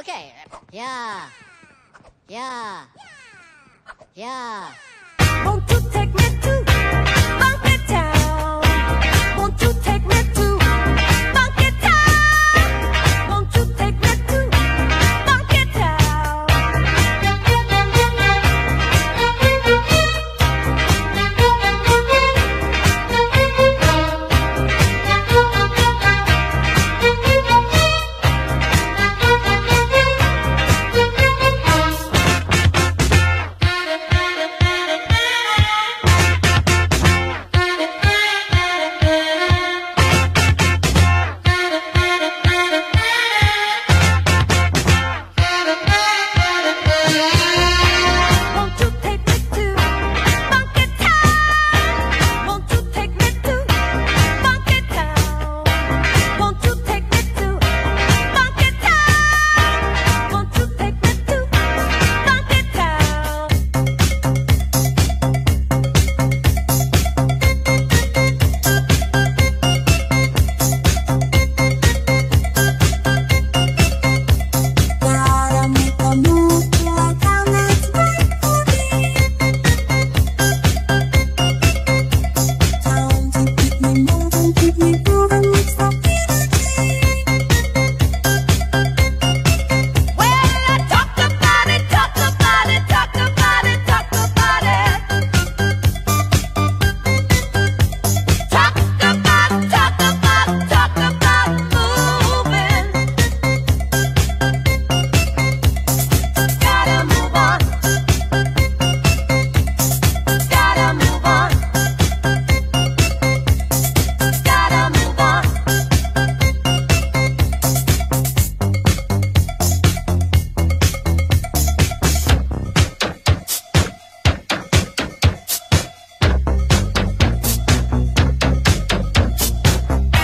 Okay. Yeah. Yeah. Yeah. Won't you take me to Funky Town? Won't you take me to Funky Town? Won't you take me to Funky Town.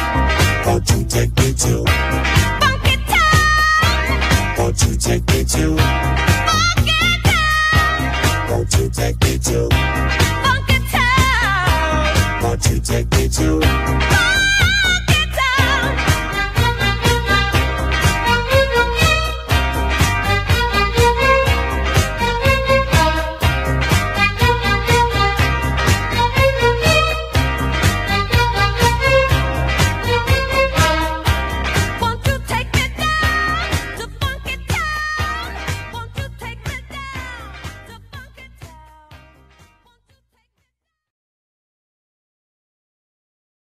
Won't you take me to Funky Town? Won't you take me to